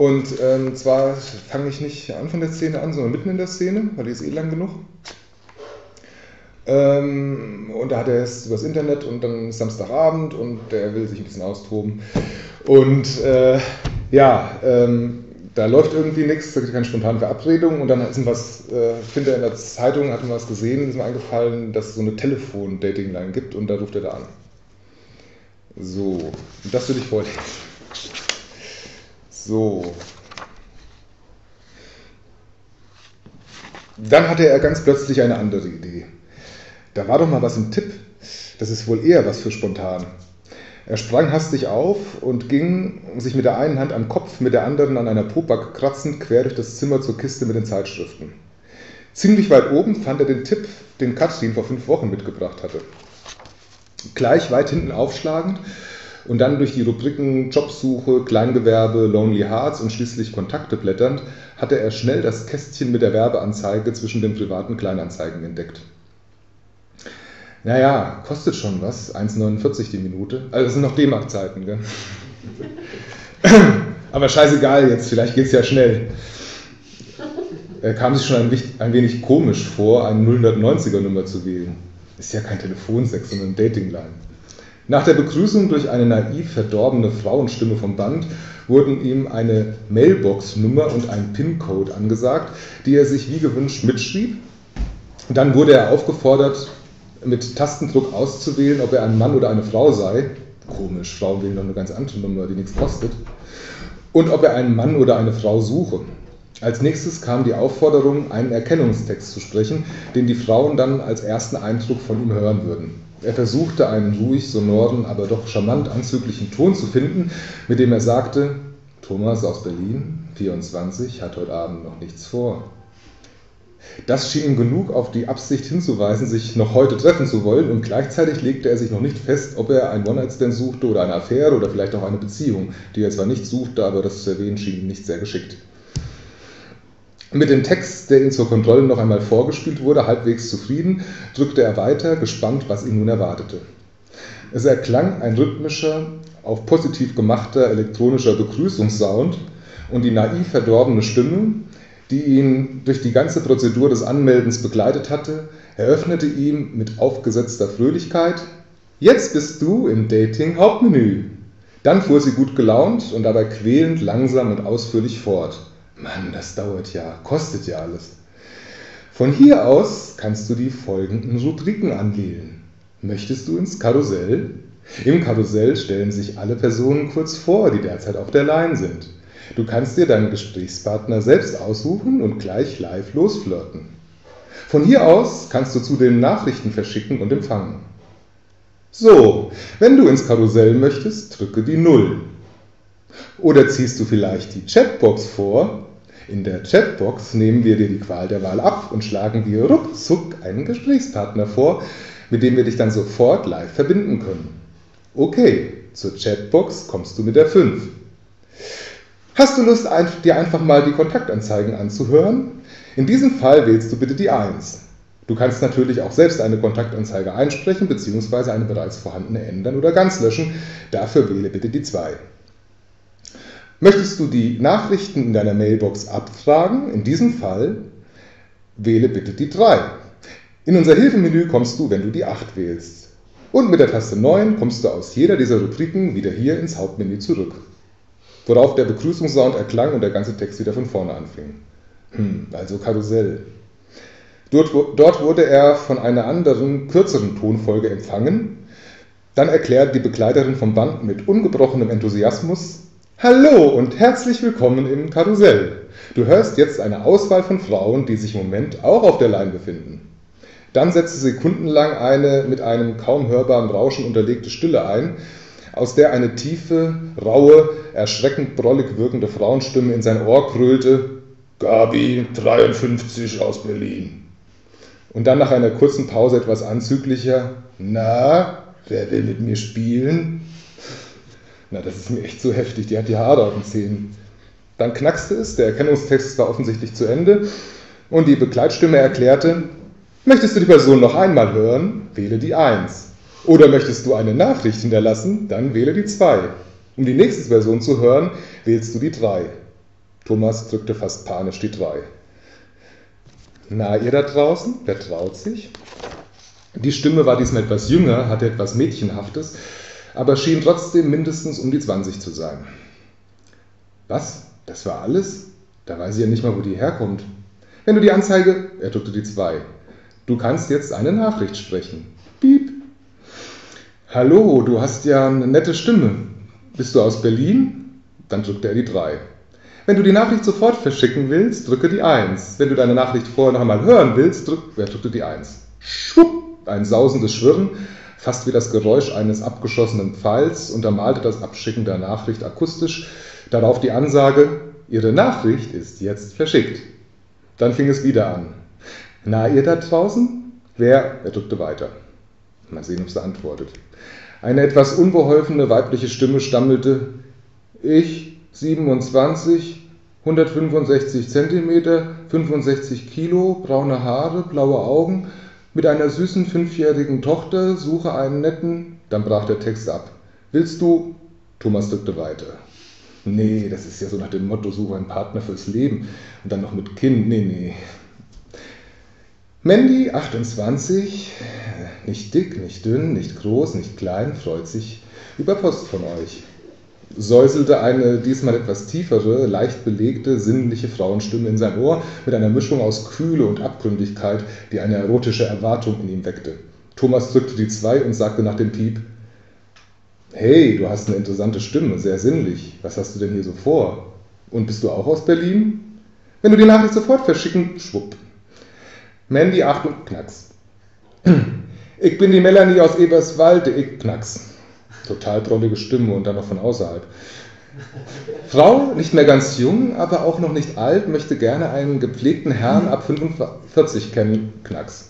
Und zwar fange ich nicht an von der Szene an, sondern mitten in der Szene, weil die ist eh lang genug. Und da hat er es übers Internet und dann Samstagabend und der will sich ein bisschen austoben. Und da läuft irgendwie nichts, da gibt es keine spontane Verabredung und dann ist ihm was, findet er in der Zeitung, hat ihm was gesehen, ist ihm eingefallen, dass es so eine Telefon-Dating-Line gibt und da ruft er da an. So, und das will ich vorlesen. So. Dann hatte er ganz plötzlich eine andere Idee. Da war doch mal was im Tipp. Das ist wohl eher was für spontan. Er sprang hastig auf und ging, sich mit der einen Hand am Kopf, mit der anderen an einer Popbacke kratzend, quer durch das Zimmer zur Kiste mit den Zeitschriften. Ziemlich weit oben fand er den Tipp, den Katrin vor 5 Wochen mitgebracht hatte. Gleich weit hinten aufschlagend und dann durch die Rubriken Jobsuche, Kleingewerbe, Lonely Hearts und schließlich Kontakte blätternd, hatte er schnell das Kästchen mit der Werbeanzeige zwischen den privaten Kleinanzeigen entdeckt. Naja, kostet schon was, 1,49 die Minute. Also das sind noch D-Mark-Zeiten, gell? Aber scheißegal jetzt, vielleicht geht's ja schnell. Er kam sich schon ein wenig komisch vor, eine 090er-Nummer zu wählen. Ist ja kein Telefonsex, sondern ein Datingline. Nach der Begrüßung durch eine naiv verdorbene Frauenstimme vom Band wurden ihm eine Mailbox-Nummer und ein PIN-Code angesagt, die er sich wie gewünscht mitschrieb. Dann wurde er aufgefordert, mit Tastendruck auszuwählen, ob er ein Mann oder eine Frau sei. Komisch, Frauen wählen doch eine ganz andere Nummer, die nichts kostet. Und ob er einen Mann oder eine Frau suche. Als nächstes kam die Aufforderung, einen Erkennungstext zu sprechen, den die Frauen dann als ersten Eindruck von ihm hören würden. Er versuchte, einen ruhig sonoren, aber doch charmant anzüglichen Ton zu finden, mit dem er sagte, Thomas aus Berlin, 24, hat heute Abend noch nichts vor. Das schien ihm genug auf die Absicht hinzuweisen, sich noch heute treffen zu wollen, und gleichzeitig legte er sich noch nicht fest, ob er einen One-Night-Stand suchte oder eine Affäre oder vielleicht auch eine Beziehung, die er zwar nicht suchte, aber das zu erwähnen schien ihm nicht sehr geschickt. Mit dem Text, der ihm zur Kontrolle noch einmal vorgespielt wurde, halbwegs zufrieden, drückte er weiter, gespannt, was ihn nun erwartete. Es erklang ein rhythmischer, auf positiv gemachter elektronischer Begrüßungssound und die naiv verdorbene Stimme, die ihn durch die ganze Prozedur des Anmeldens begleitet hatte, eröffnete ihm mit aufgesetzter Fröhlichkeit, jetzt bist du im Dating-Hauptmenü. Dann fuhr sie gut gelaunt und dabei quälend langsam und ausführlich fort. Mann, das dauert ja, kostet ja alles. Von hier aus kannst du die folgenden Rubriken anwählen. Möchtest du ins Karussell? Im Karussell stellen sich alle Personen kurz vor, die derzeit auf der Line sind. Du kannst dir deinen Gesprächspartner selbst aussuchen und gleich live losflirten. Von hier aus kannst du zudem Nachrichten verschicken und empfangen. So, wenn du ins Karussell möchtest, drücke die 0. Oder ziehst du vielleicht die Chatbox vor? In der Chatbox nehmen wir dir die Qual der Wahl ab und schlagen dir ruckzuck einen Gesprächspartner vor, mit dem wir dich dann sofort live verbinden können. Okay, zur Chatbox kommst du mit der 5. Hast du Lust, dir einfach mal die Kontaktanzeigen anzuhören? In diesem Fall wählst du bitte die 1. Du kannst natürlich auch selbst eine Kontaktanzeige einsprechen bzw. eine bereits vorhandene ändern oder ganz löschen. Dafür wähle bitte die 2. Möchtest du die Nachrichten in deiner Mailbox abfragen? In diesem Fall wähle bitte die 3. In unser Hilfemenü kommst du, wenn du die 8 wählst. Und mit der Taste 9 kommst du aus jeder dieser Rubriken wieder hier ins Hauptmenü zurück. Worauf der Begrüßungssound erklang und der ganze Text wieder von vorne anfing. Also Karussell. Dort wurde er von einer anderen, kürzeren Tonfolge empfangen. Dann erklärt die Begleiterin vom Band mit ungebrochenem Enthusiasmus, Hallo und herzlich willkommen im Karussell. Du hörst jetzt eine Auswahl von Frauen, die sich im Moment auch auf der Line befinden. Dann setzte sekundenlang eine mit einem kaum hörbaren Rauschen unterlegte Stille ein, aus der eine tiefe, raue, erschreckend brollig wirkende Frauenstimme in sein Ohr krölte, Gabi, 53, aus Berlin. Und dann nach einer kurzen Pause etwas anzüglicher, Na, wer will mit mir spielen? Na, das ist mir echt so heftig, die hat die Haare auf den Zähnen. Dann knackste es, der Erkennungstext war offensichtlich zu Ende und die Begleitstimme erklärte, Möchtest du die Person noch einmal hören? Wähle die 1. Oder möchtest du eine Nachricht hinterlassen? Dann wähle die 2. Um die nächste Person zu hören, wählst du die 3. Thomas drückte fast panisch die 3. Na, ihr da draußen? Wer traut sich? Die Stimme war diesmal etwas jünger, hatte etwas Mädchenhaftes, aber schien trotzdem mindestens um die 20 zu sein. Was? Das war alles? Da weiß ich ja nicht mal, wo die herkommt. Wenn du die Anzeige... Er drückte die 2. Du kannst jetzt eine Nachricht sprechen. Piep. Hallo, du hast ja eine nette Stimme. Bist du aus Berlin? Dann drückte er die 3. Wenn du die Nachricht sofort verschicken willst, drücke die 1. Wenn du deine Nachricht vorher noch einmal hören willst, drückte die 1. Schwupp! Ein sausendes Schwirren, fast wie das Geräusch eines abgeschossenen Pfeils, untermalte das Abschicken der Nachricht akustisch. Darauf die Ansage, Ihre Nachricht ist jetzt verschickt. Dann fing es wieder an. Na, ihr da draußen? Wer? Er drückte weiter. Mal sehen, ob sie antwortet. Eine etwas unbeholfene weibliche Stimme stammelte, Ich, 27, 165 Zentimeter, 65 Kilo, braune Haare, blaue Augen, mit einer süßen 5-jährigen Tochter, suche einen netten... Dann brach der Text ab. Willst du? Thomas drückte weiter. Nee, das ist ja so nach dem Motto, suche einen Partner fürs Leben und dann noch mit Kind, nee. Mandy, 28, nicht dick, nicht dünn, nicht groß, nicht klein, freut sich über Post von euch. Säuselte eine diesmal etwas tiefere, leicht belegte, sinnliche Frauenstimme in sein Ohr mit einer Mischung aus Kühle und Abgründigkeit, die eine erotische Erwartung in ihm weckte. Thomas drückte die 2 und sagte nach dem Piep, Hey, du hast eine interessante Stimme, sehr sinnlich. Was hast du denn hier so vor? Und bist du auch aus Berlin? Wenn du die Nachricht sofort verschicken, schwupp. Mandy, 8 und knacks. Ich bin die Melanie aus Eberswalde, ich knacks. Total drollige Stimme und dann noch von außerhalb. Frau, nicht mehr ganz jung, aber auch noch nicht alt, möchte gerne einen gepflegten Herrn ab 45 kennen, knacks.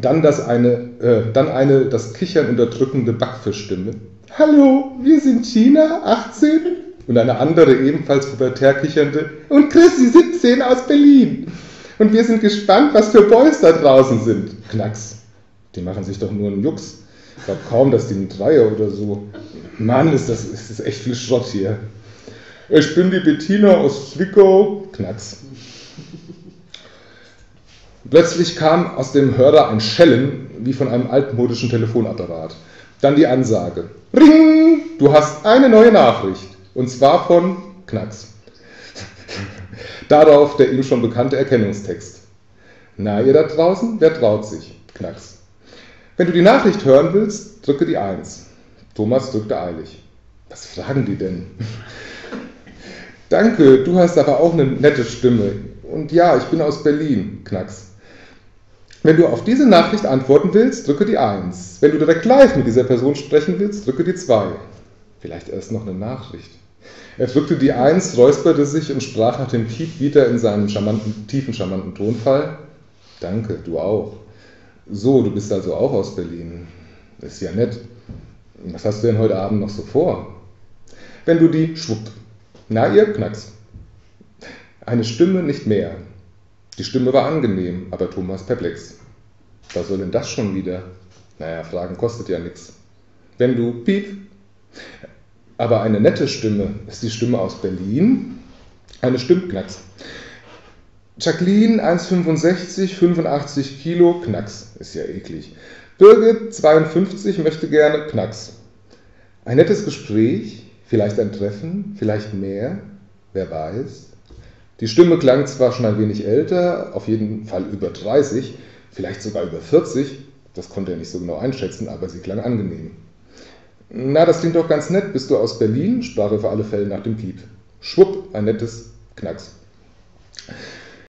Dann eine das Kichern unterdrückende Backfischstimme. Hallo, wir sind China, 18. Und eine andere ebenfalls pubertär kichernde. Und Chrissy, 17, aus Berlin. Und wir sind gespannt, was für Boys da draußen sind. Knacks. Die machen sich doch nur einen Jux. Ich glaube kaum, dass die eine 3er oder so. Mann, ist das echt viel Schrott hier. Ich bin die Bettina aus Zwickau. Knacks. Plötzlich kam aus dem Hörer ein Schellen, wie von einem altmodischen Telefonapparat. Dann die Ansage, Ring, du hast eine neue Nachricht. Und zwar von Knacks. Darauf der ihm schon bekannte Erkennungstext. Na, ihr da draußen, wer traut sich? Knacks. Wenn du die Nachricht hören willst, drücke die 1. Thomas drückte eilig. Was fragen die denn? Danke, du hast aber auch eine nette Stimme. Und ja, ich bin aus Berlin. Knacks. Wenn du auf diese Nachricht antworten willst, drücke die 1. Wenn du direkt live mit dieser Person sprechen willst, drücke die 2. Vielleicht erst noch eine Nachricht. Er drückte die 1, räusperte sich und sprach nach dem Piep wieder in seinem tiefen, charmanten Tonfall. Danke, du auch. So, du bist also auch aus Berlin. Ist ja nett. Was hast du denn heute Abend noch so vor? Wenn du die schwupp. Na, ihr knacks. Eine Stimme, nicht mehr. Die Stimme war angenehm, aber Thomas perplex. Was soll denn das schon wieder? Naja, Fragen kostet ja nichts. Wenn du piep. Aber eine nette Stimme ist die Stimme aus Berlin. Eine Stimmknacks. Jacqueline, 1,65, 85 Kilo, knacks. Ist ja eklig. Birgit, 52, möchte gerne, knacks. Ein nettes Gespräch, vielleicht ein Treffen, vielleicht mehr, wer weiß. Die Stimme klang zwar schon ein wenig älter, auf jeden Fall über 30, vielleicht sogar über 40, das konnte er nicht so genau einschätzen, aber sie klang angenehm. Na, das klingt doch ganz nett, bist du aus Berlin? Sprach er für alle Fälle nach dem Piep. Schwupp, ein nettes Knacks.